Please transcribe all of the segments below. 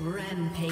Rampage.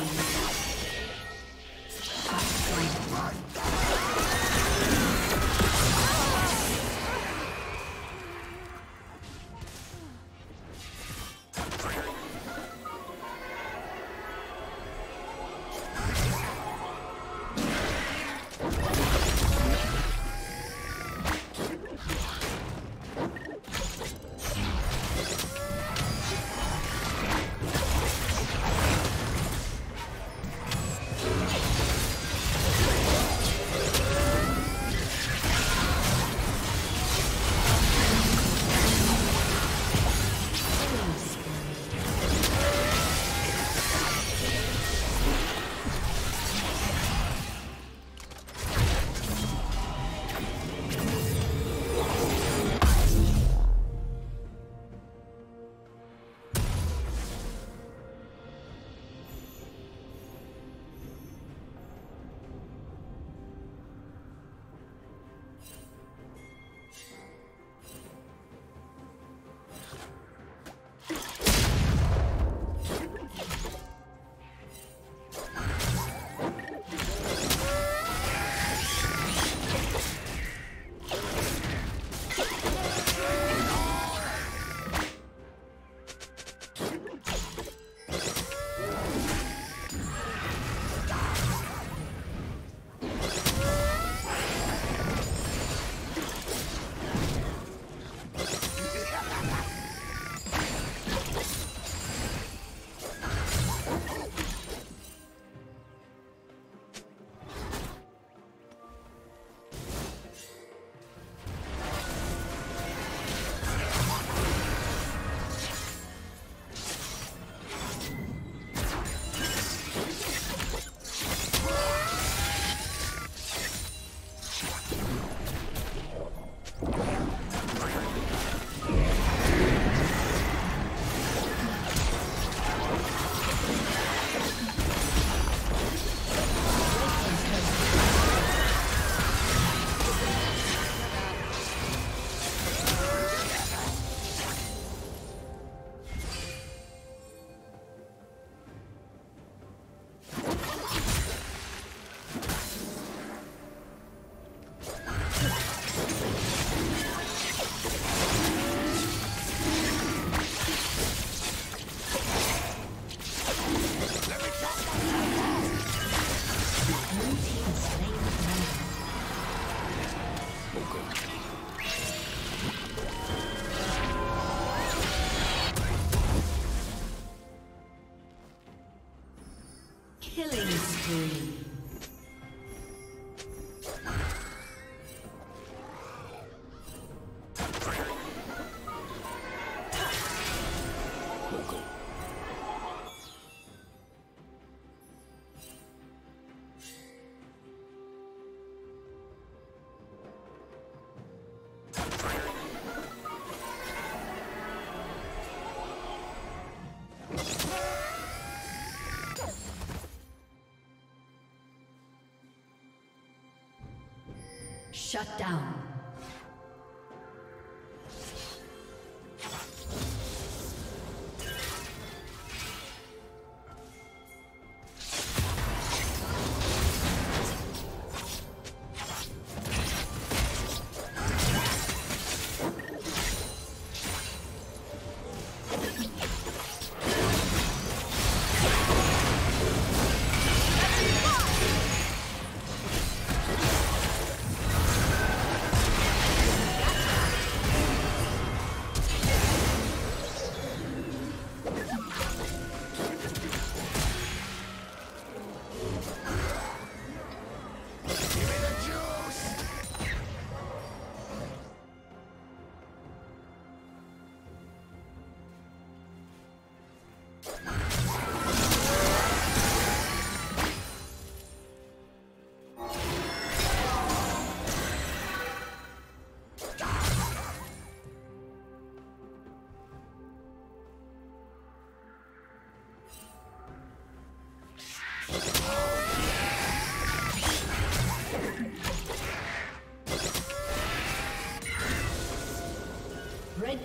Killing spree. Shut down. Red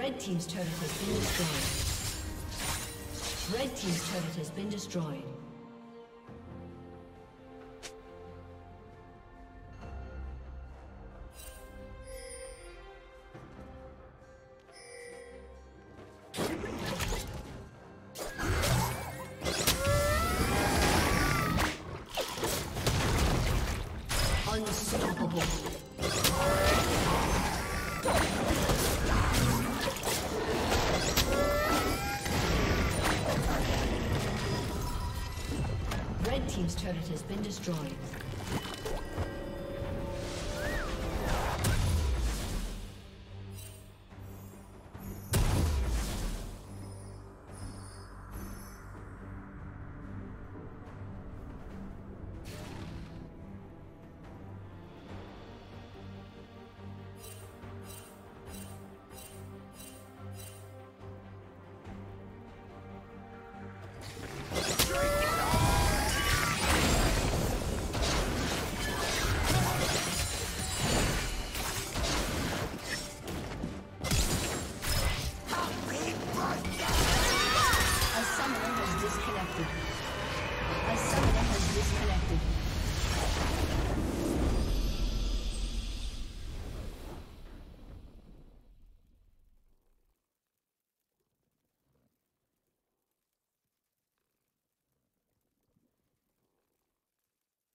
Red team's turret has been destroyed. Red team's turret has been destroyed. Team's turret has been destroyed.